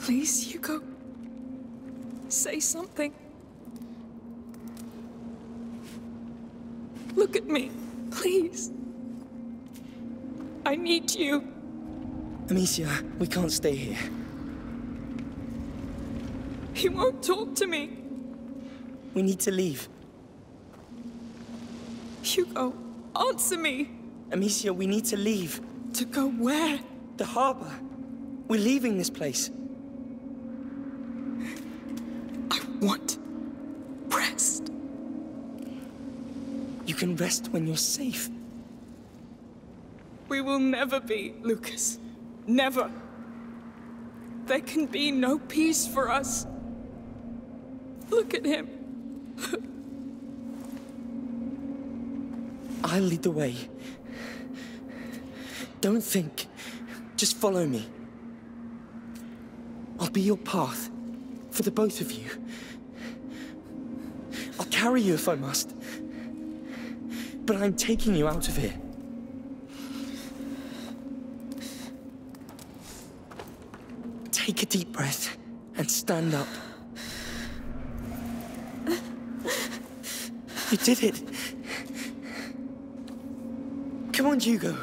Please, Hugo. Say something. Look at me, please. I need you. Amicia, we can't stay here. He won't talk to me. We need to leave. Hugo, answer me. Amicia, we need to leave. To go where? The harbor. We're leaving this place. I want rest. You can rest when you're safe. We will never be, Lucas. Never. There can be no peace for us. Look at him. I'll lead the way. Don't think. Just follow me. I'll be your path. For the both of you. I'll carry you if I must. But I'm taking you out of here. Take a deep breath and stand up. You did it. Come on, Hugo.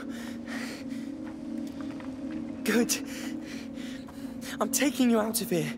Good. I'm taking you out of here.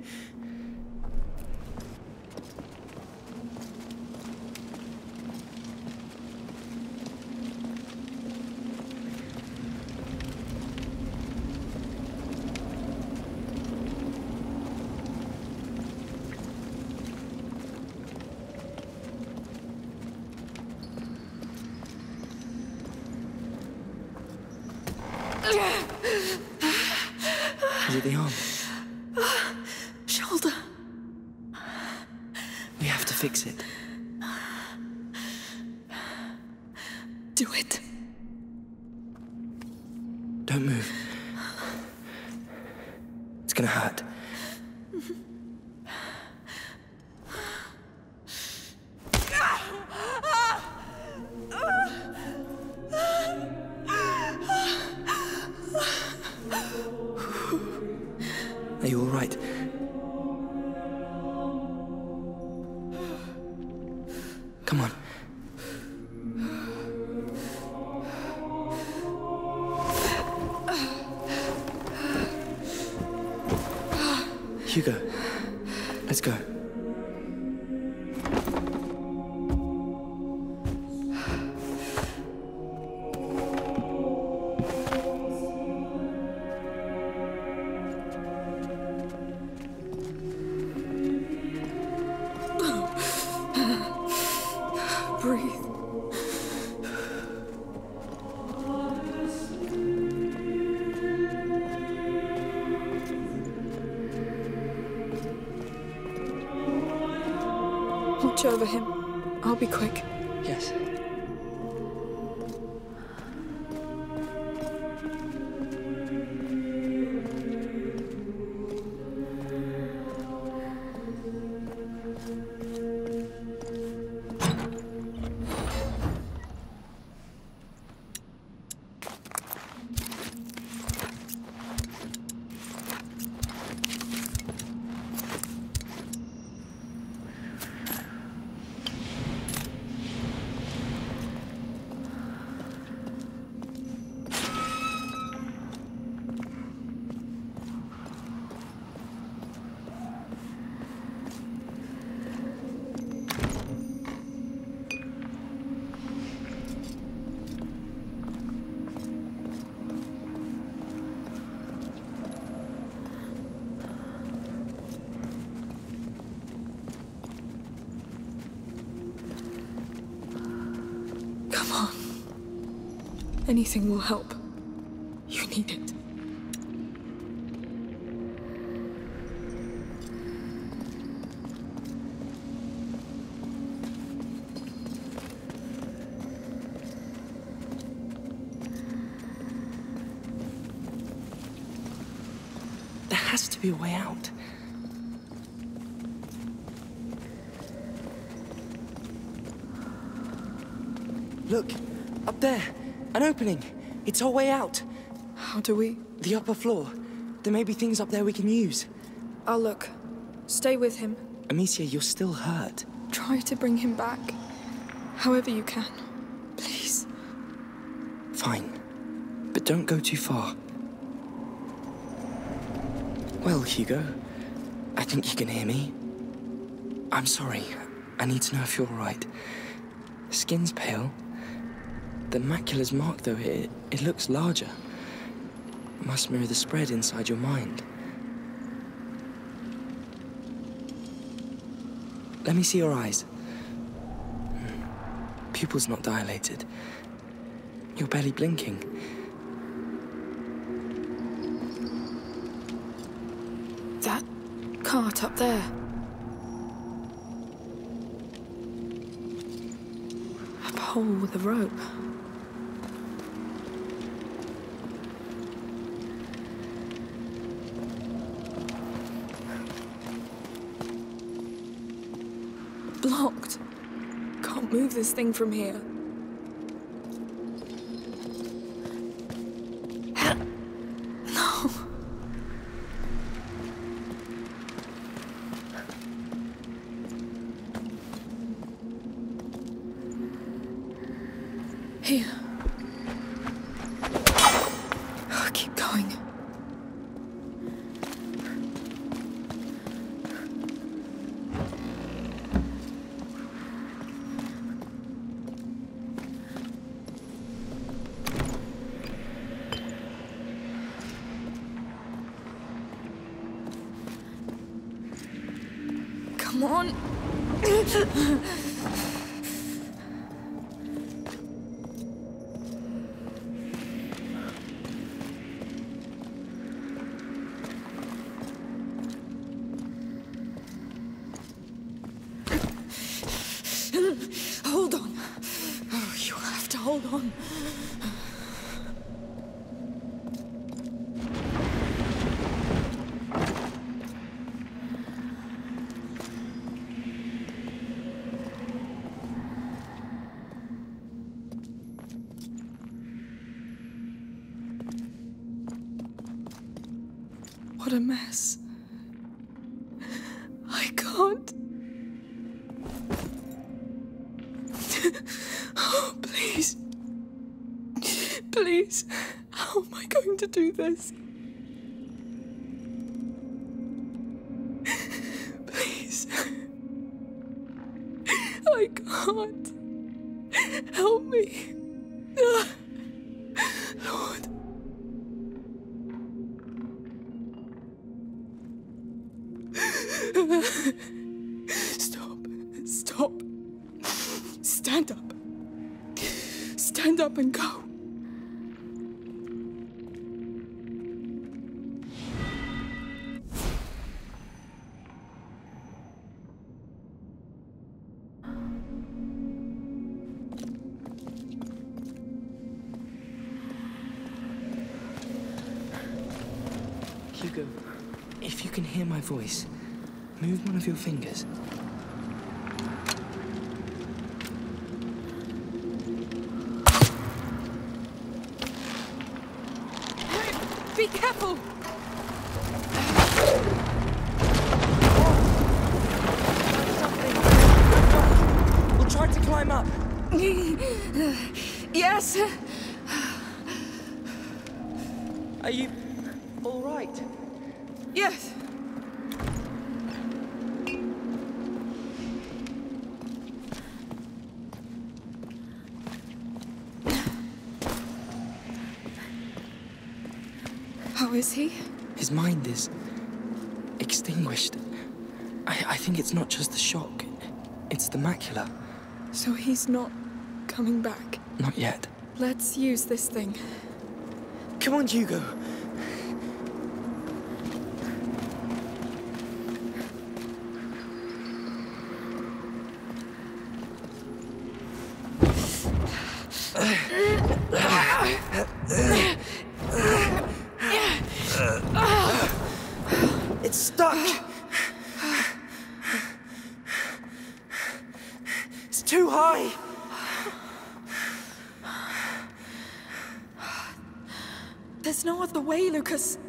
The arm. Shoulder. We have to fix it. Do it. Don't move. It's gonna hurt. Come on. Hugo, let's go. Watch over him. I'll be quick. Yes. Anything will help. You need it. There has to be a way out. Look, up there. An opening. It's our way out. How do we? The upper floor. There may be things up there we can use. I'll look. Stay with him. Amicia, you're still hurt. Try to bring him back. However you can. Please. Fine. But don't go too far. Well, Hugo, I think you can hear me. I'm sorry. I need to know if you're all right. Skin's pale. The macula's mark, though, it looks larger. It must mirror the spread inside your mind. Let me see your eyes. Pupil's not dilated. You're barely blinking. That cart up there. Up a hole with a rope. Blocked. Can't move this thing from here. Come on. Hold on. Oh, you have to hold on. What a mess. I can't. Oh, please. Please. How am I going to do this? Please. I can't. Help me. Lord. Stop. Stop. Stand up. Stand up and go. Hugo, if you can hear my voice, move one of your fingers. Be careful! We'll try to climb up. Yes. Are you all right? Yes. How is he? His mind is extinguished. I think it's not just the shock, it's the macula. So he's not coming back? Not yet. Let's use this thing. Come on, Hugo. It's stuck! It's too high! There's no other way, Lucas.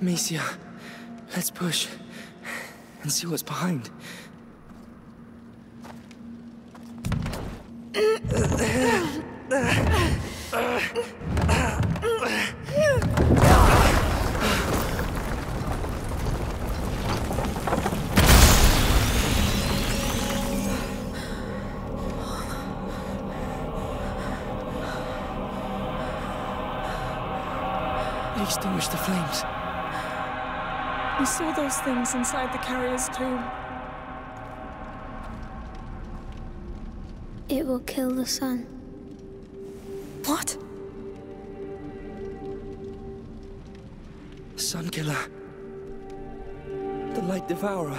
Amicia, let's push and see what's behind. Extinguish the flames. We saw those things inside the carrier's tomb. It will kill the sun. What? The sun killer. The light devourer.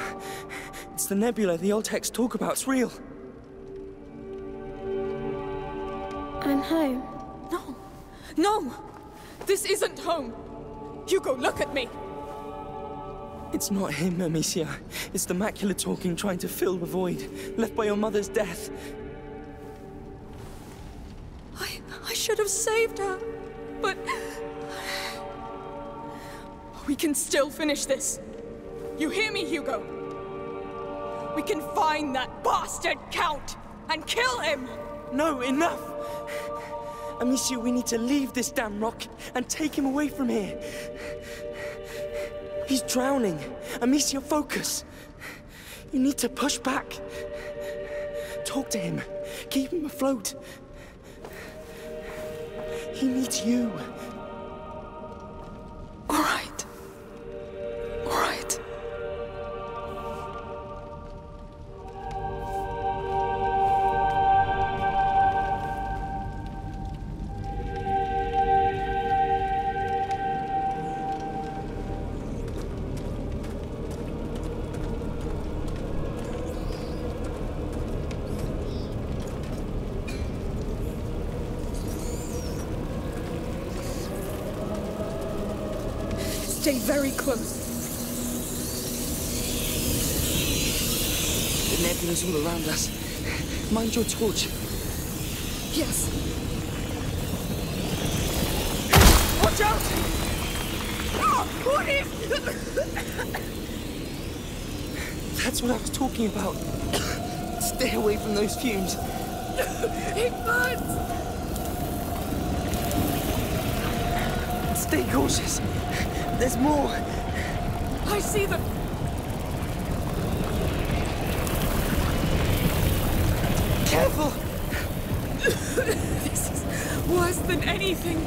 It's the nebula the old texts talk about. It's real. I'm home. No. No! This isn't home! Hugo, look at me! It's not him, Amicia. It's the Macula talking, trying to fill the void, left by your mother's death. I should have saved her, but... We can still finish this. You hear me, Hugo? We can find that bastard Count and kill him! No, enough! Amicia, we need to leave this damn rock and take him away from here. He's drowning. Amicia, focus. You need to push back. Talk to him. Keep him afloat. He needs you. All right. All right. Stay very close. The nebula's all around us. Mind your torch. Yes. Watch out! Oh, what is... That's what I was talking about. Stay away from those fumes. It burns! Stay cautious. There's more! I see them! Careful! This is worse than anything!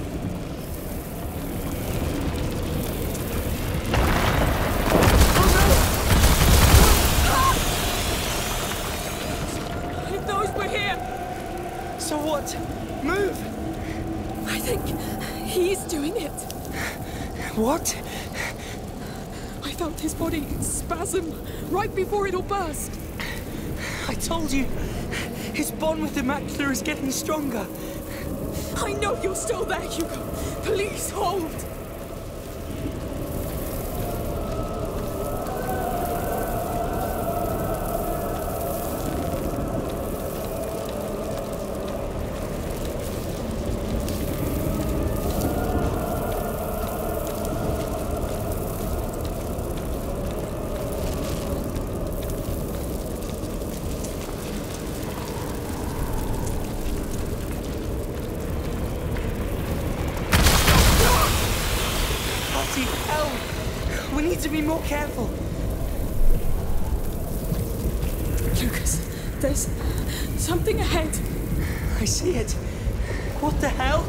Oh no! If those were here! So what? Move! I think he's doing it! What? I felt his body spasm right before it all burst. I told you, his bond with the Macula is getting stronger. I know you're still there, Hugo. Please hold. We need to be more careful. Lucas, there's something ahead. I see it. What the hell?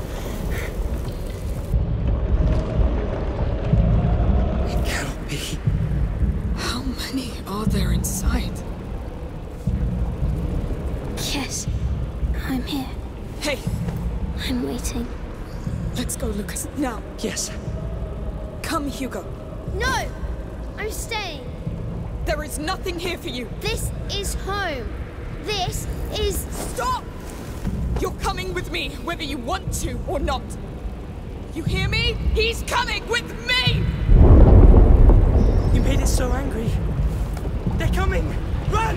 It cannot be. How many are there inside? Yes, I'm here. Hey! I'm waiting. Let's go, Lucas, now. Yes. Come, Hugo. No! I'm staying. There is nothing here for you. This is home. This is... Stop! You're coming with me, whether you want to or not. You hear me? He's coming with me! You made it so angry. They're coming! Run!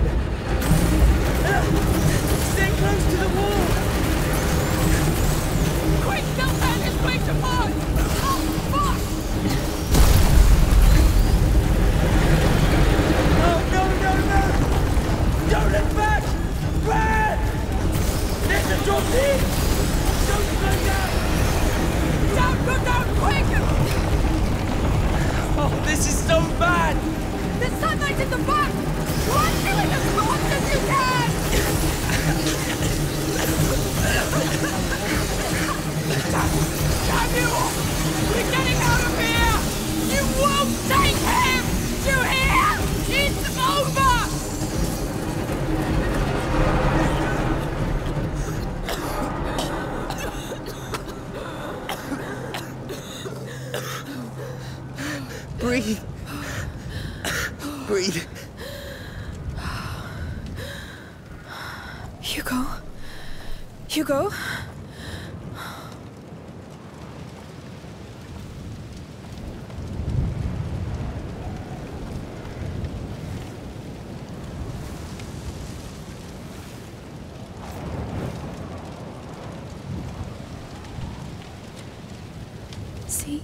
Stay close to the wall! Quick, they'll tear this place apart! Oh, fuck! Hugo? Hugo? See?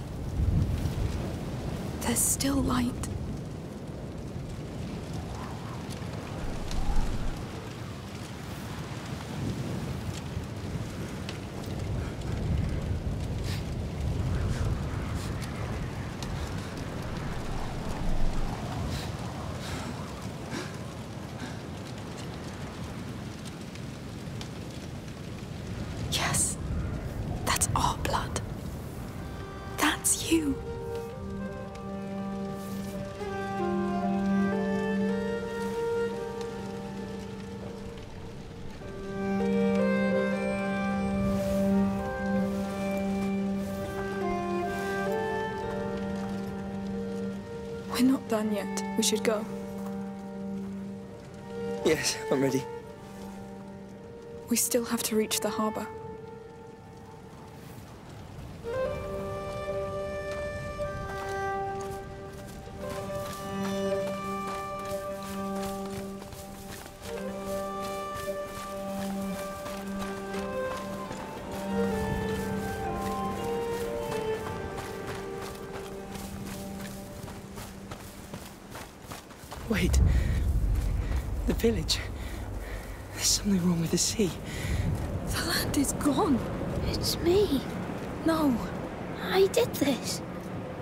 There's still light. Yes, that's all blood. That's you. We're not done yet. We should go. Yes, I'm ready. We still have to reach the harbour. Wait, the village. There's something wrong with the sea. The land is gone. It's me. No. I did this.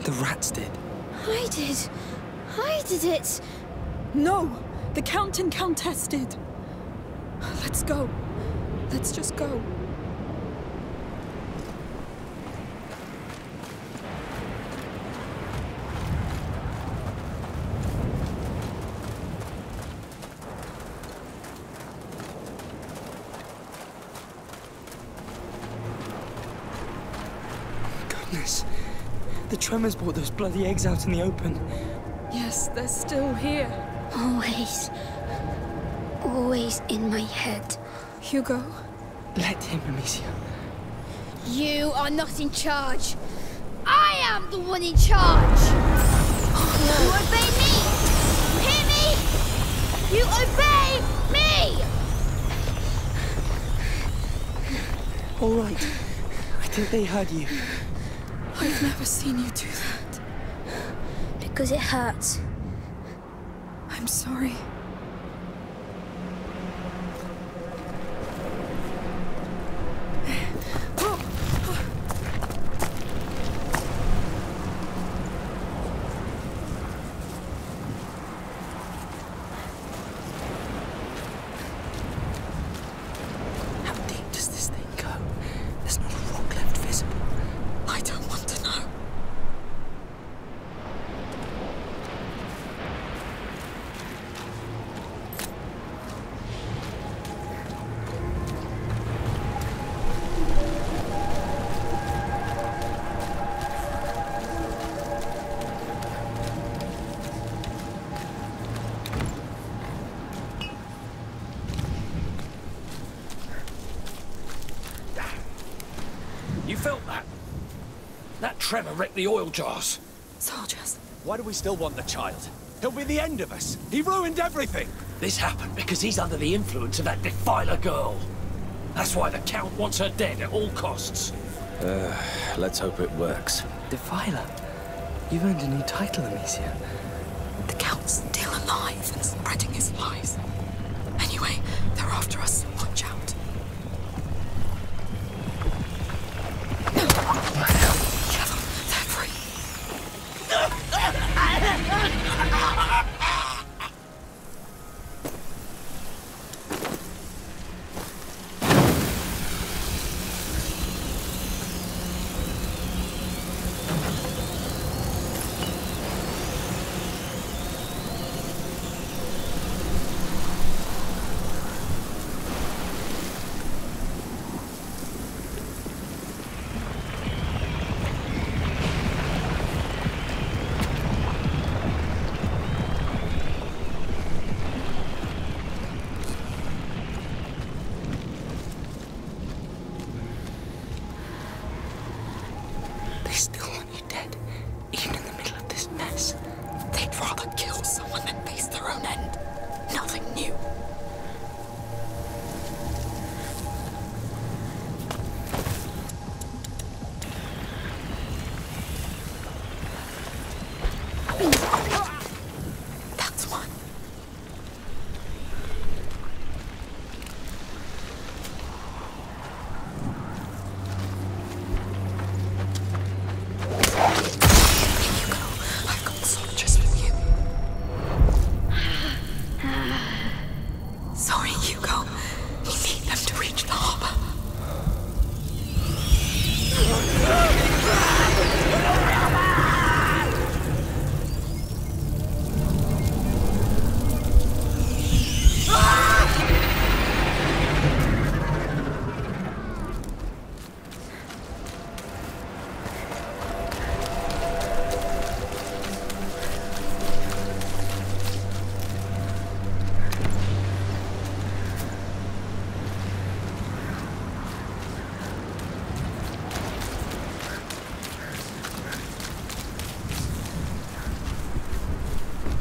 The rats did. I did. I did it. No, the Count and Countess did. Let's go. Let's just go. The tremors brought those bloody eggs out in the open. Yes, they're still here. Always. Always in my head. Hugo? Let him, Amicia. You are not in charge. I am the one in charge. You obey me. You hear me? You obey me. All right. I think they heard you. I've never seen you do that. Because it hurts. I'm sorry. How deep does this thing go? There's not a rock left visible. I don't want to know. You felt that? That tremor wrecked the oil jars. Soldiers. Why do we still want the child? He'll be the end of us. He ruined everything. This happened because he's under the influence of that Defiler girl. That's why the Count wants her dead at all costs. Let's hope it works. Defiler? You've earned a new title, Amicia. The Count's still alive and spreading his lies. Anyway, they're after us. Watch out. Sorry, Hugo. We need them to reach the harbor.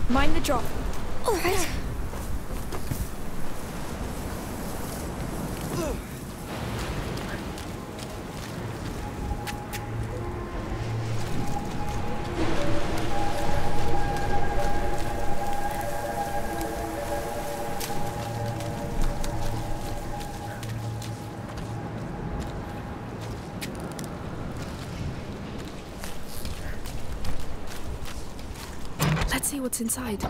Mind the drop. All right. See what's inside.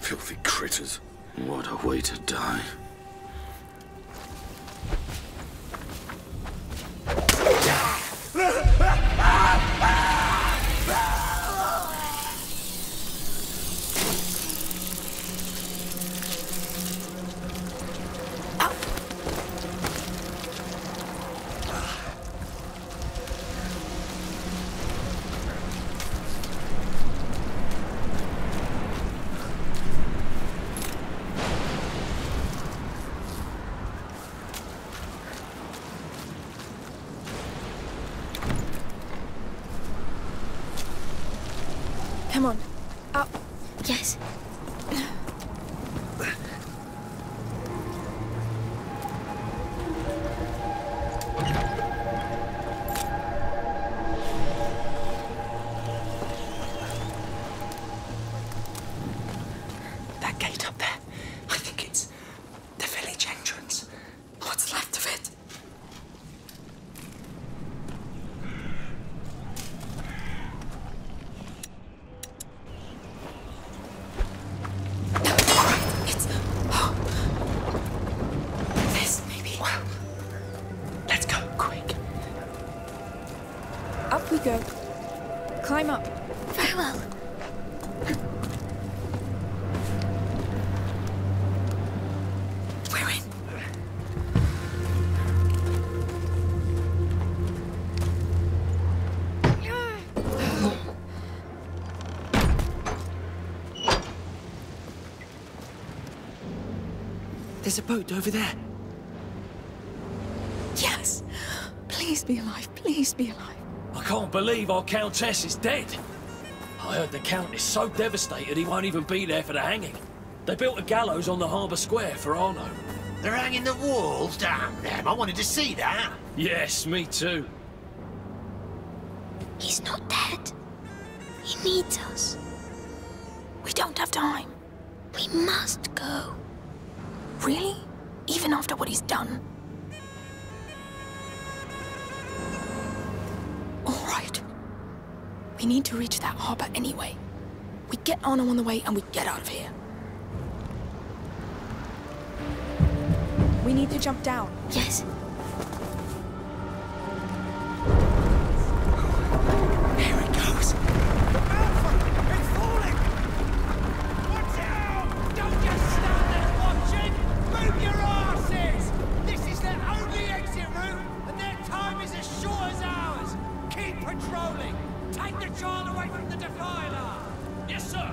Filthy critters. What a way to die. Come on. Up. Yes. That gate up there, I think it's the village entrance. What's left of it? Climb up. Very well. We're in. There's a boat over there. Yes. Please be alive. Please be alive. I can't believe our Countess is dead. I heard the Count is so devastated he won't even be there for the hanging. They built a gallows on the harbour square for Arnaud. They're hanging the walls? Damn them, I wanted to see that. Yes, me too. He's not dead. He needs us. We don't have time. We must go. Really? Even after what he's done? All right. We need to reach that harbour anyway. We get Arnaud on the way and we get out of here. We need to jump down. Yes. Here it goes. The mountain! It's falling! Watch out! Don't just stand there watching! Move your asses! This is their only exit route, and their time is as short as ours! Keep patrolling! Take the child away from the Defiler! Yes, sir!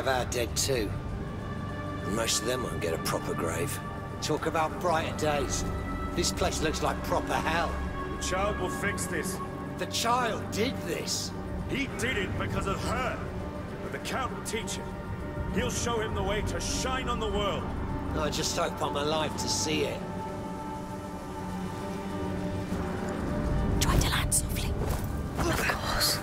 Have our dead too. And most of them won't get a proper grave. Talk about brighter days. This place looks like proper hell. The child will fix this. The child did this. He did it because of her. But the Count will teach him. He'll show him the way to shine on the world. I just hope I'm alive to see it. Try to land softly. Of course.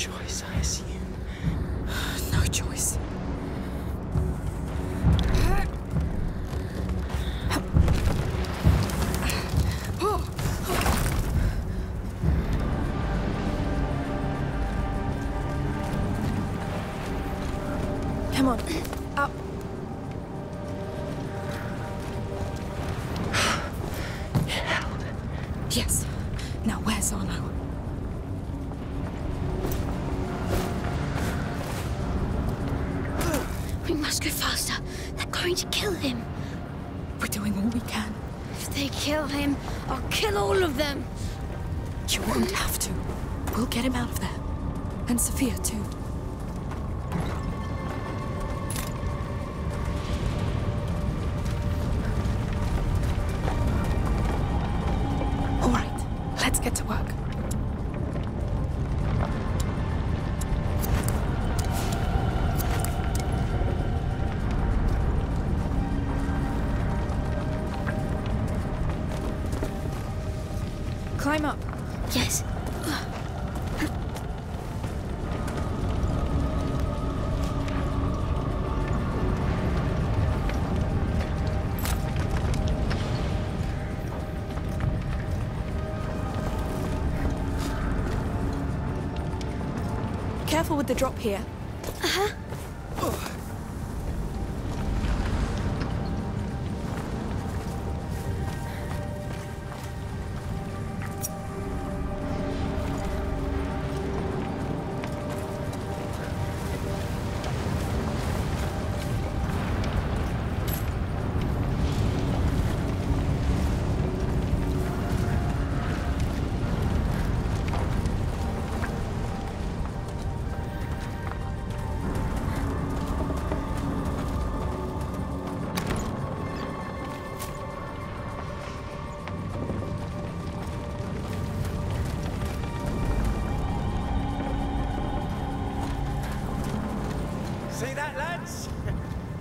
choice, I assume. No choice. Come on, up. It held. Yes. Now where's Arnaud? We must go faster. They're going to kill him. We're doing all we can. If they kill him, I'll kill all of them. You won't have to. We'll get him out of there. And Sophia too. Climb up. Yes. Careful with the drop here. Uh-huh. See that, lads?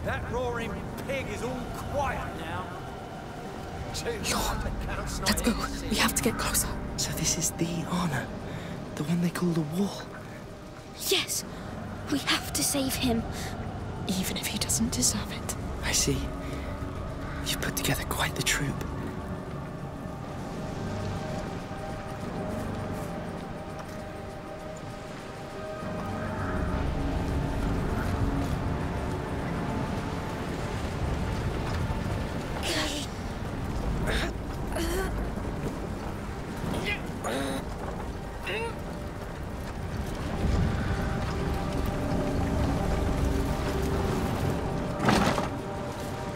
That roaring pig is all quiet now. Lord, let's go. We have to get closer. So this is the Arnaud, the one they call the Wall. Yes, we have to save him. Even if he doesn't deserve it. I see. You've put together quite the troop.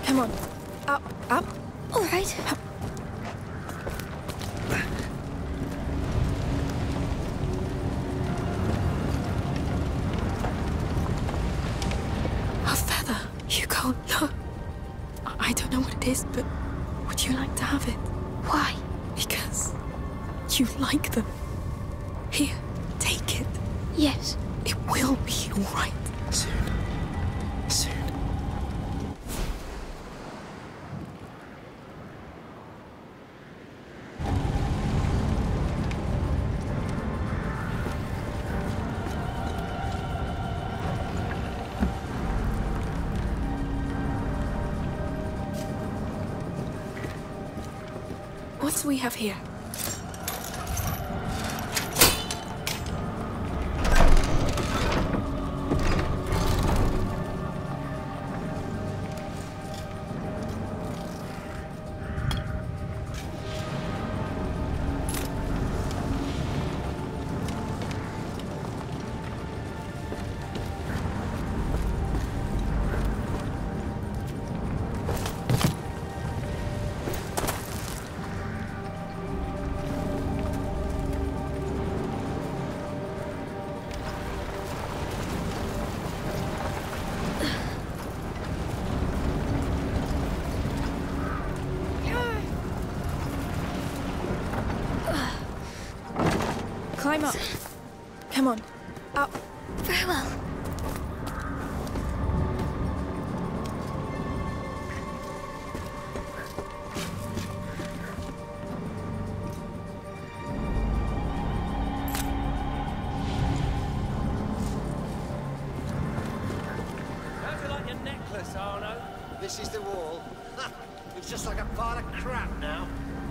Come on. Up. All right. Up. A feather. Hugo, look. I don't know what it is, but would you like to have it? Why? Because you like them. Here, take it. Yes. It will be all right. Soon. What do we have here? Climb up. Come on. Up. Very well. this, Arnaud? This is the wall. It's just like a pile of crap now.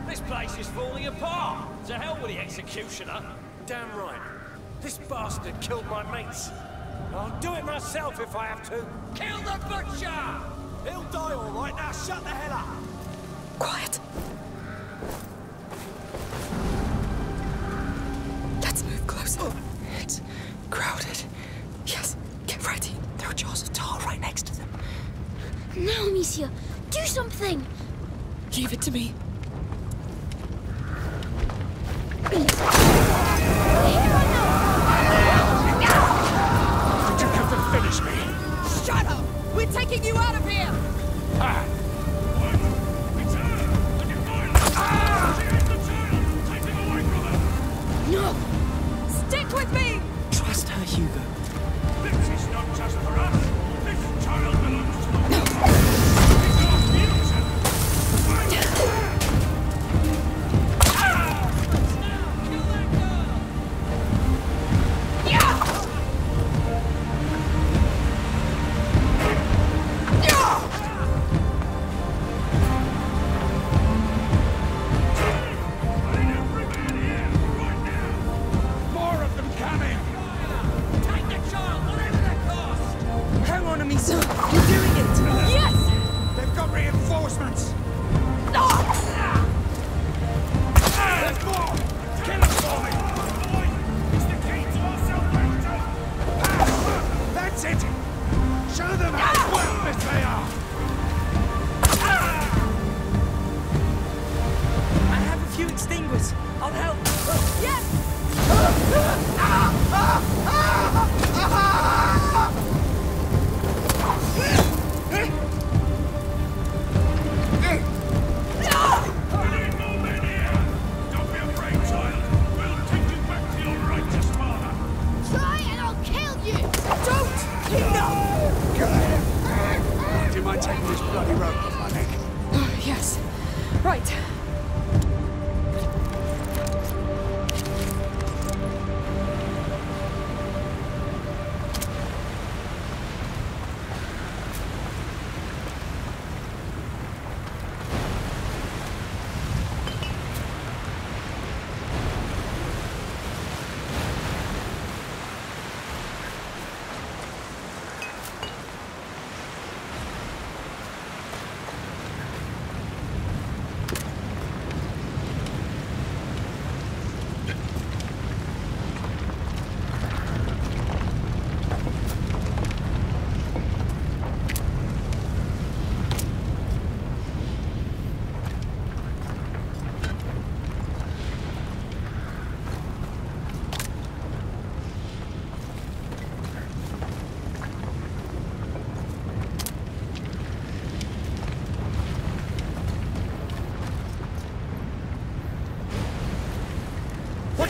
This place is falling apart. To hell with the executioner. Damn right. This bastard killed my mates. I'll do it myself if I have to. Kill the butcher! He'll die all right. Now shut the hell up. Quiet. Let's move closer. It's crowded. Yes, get ready. There are jars of tar right next to them. Now, Amicia, do something. Leave it to me.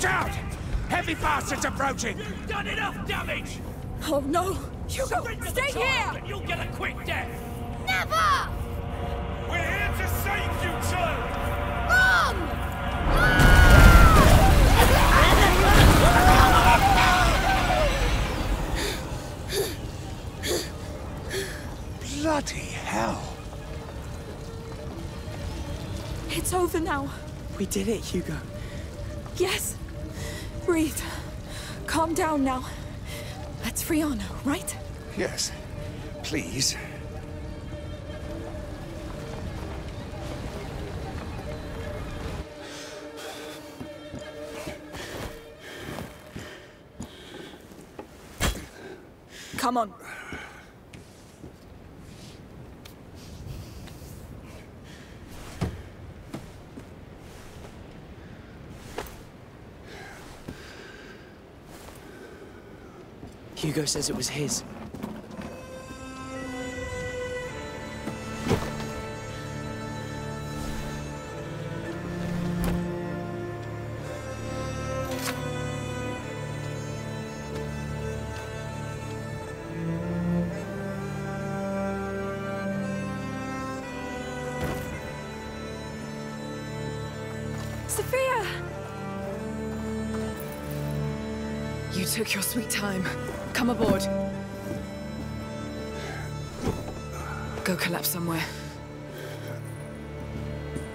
Out! Heavy bastards approaching! You've done enough damage! Oh no! Hugo, stay here! You'll get a quick death! Never! We're here to save you two! Wrong! Bloody hell! It's over now. We did it, Hugo. Yes! Breathe. Calm down now. Let's free Arnaud, right? Yes. Please. Come on. Hugo says it was his. Sophia! You took your sweet time. Come aboard. Hugo collapsed somewhere.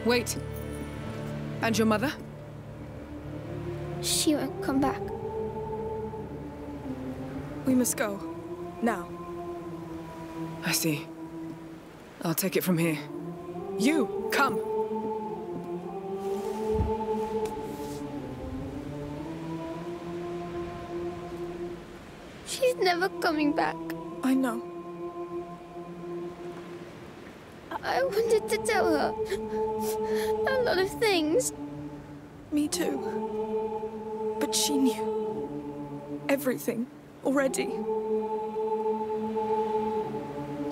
Wait. And your mother? She won't come back. We must go. Now. I see. I'll take it from here. You, come! She's never coming back. I know. I wanted to tell her a lot of things. Me too. But she knew everything already.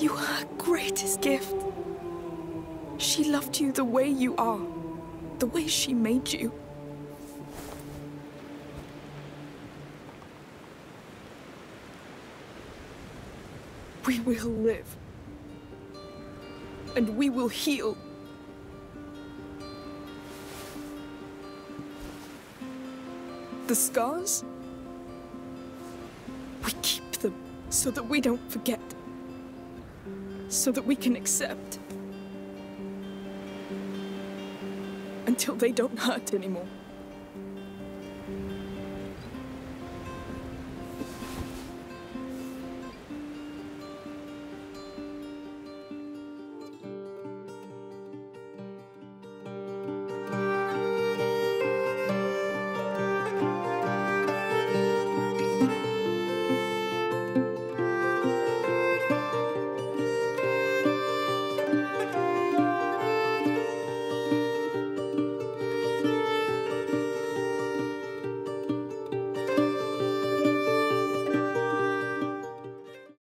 You were her greatest gift. She loved you the way you are, the way she made you. We will live. And we will heal. The scars? We keep them so that we don't forget. So that we can accept. Until they don't hurt anymore.